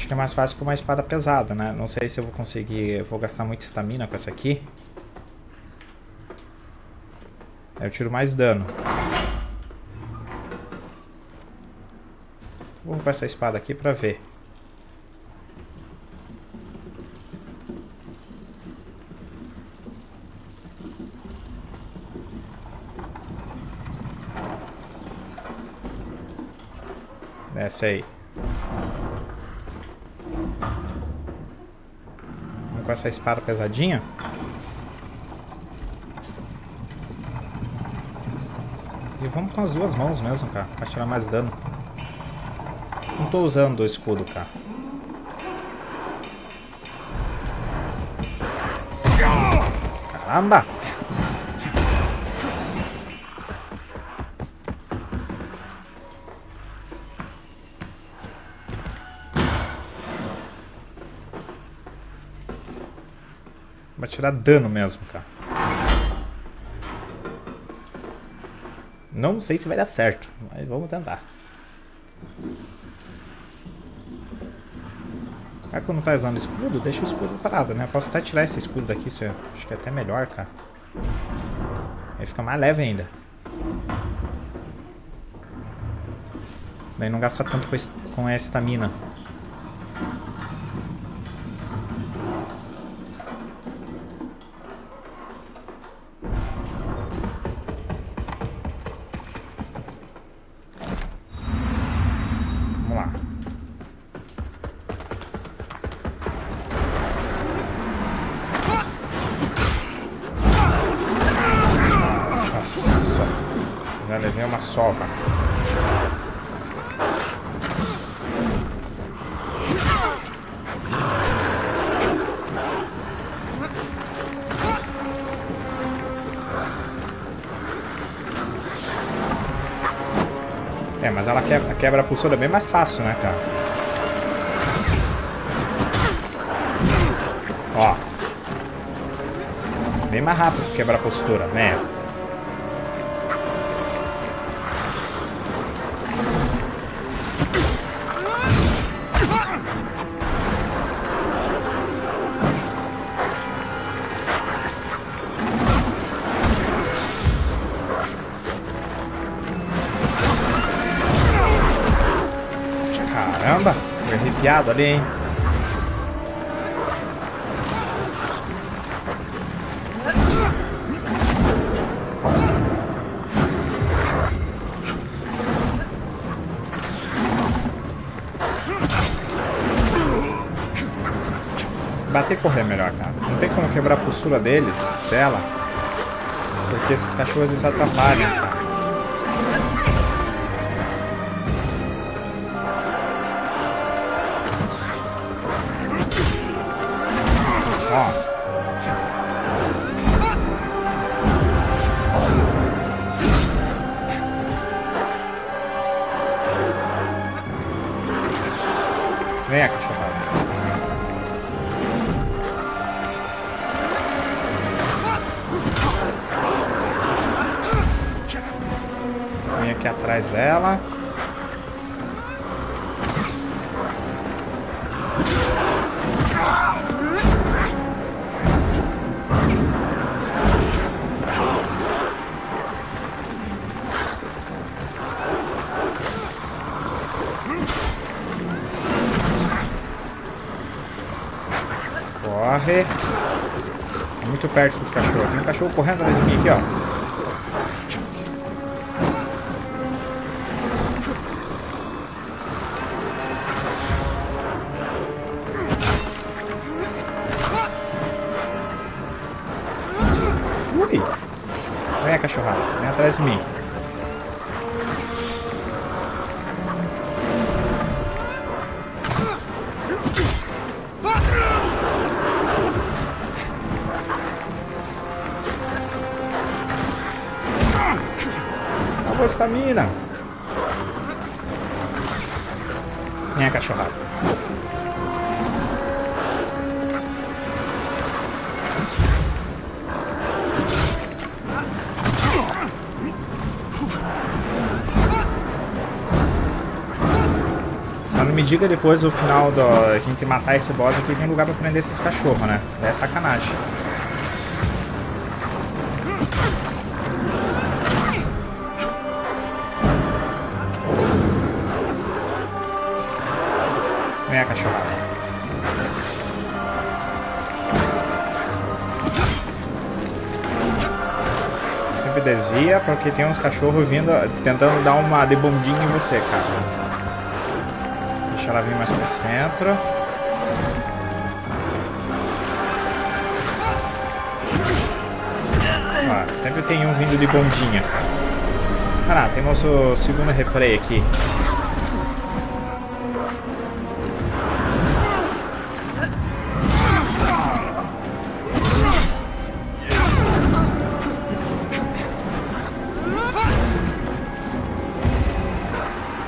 acho que é mais fácil com uma espada pesada, né? Não sei se eu vou conseguir... Eu vou gastar muita estamina com essa aqui. Aí eu tiro mais dano. Vou roubar essa espada aqui pra ver. Desce aí. Vamos com essa espada pesadinha. E vamos com as duas mãos mesmo, cara, pra tirar mais dano. Não tô usando o escudo, cara. Caramba! Vai tirar dano mesmo, cara. Não sei se vai dar certo, mas vamos tentar. Será que eu não tô usando escudo? Deixa o escudo parado, né? Eu posso até tirar esse escudo daqui, isso eu... acho que é até melhor, cara. Aí fica mais leve ainda. Daí não gasta tanto com a estamina. Sova. É, mas ela quebra a pulsora bem mais fácil, né, cara? Ó. Bem mais rápido quebra a postura, né? Caramba, foi arrepiado ali, hein? Bater e correr melhor, cara. Não tem como quebrar a postura dela, porque esses cachorros eles atrapalham, cara. Vem a cachorrada. Vem aqui atrás dela. Corre. É muito perto desses cachorros. Tem um cachorro correndo atrás de mim aqui, ó. Ui! Vem, cachorrada. Vem atrás de mim. Estamina. Minha cachorrada. Só não me me diga depois no final que a gente matar esse boss aqui, tem lugar pra prender esses cachorros, né? É sacanagem. Vem a cachorrada. Sempre desvia porque tem uns cachorros vindo, tentando dar uma de bundinha em você, cara. Deixa ela vir mais pro centro. Ó, sempre tem um vindo de bondinha. Cara, tem nosso segundo replay aqui.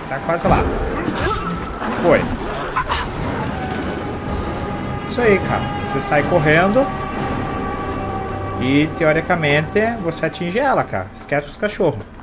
Tá quase lá. Foi. Isso aí, cara. Você sai correndo e, teoricamente, você atinge ela, cara. Esquece os cachorros.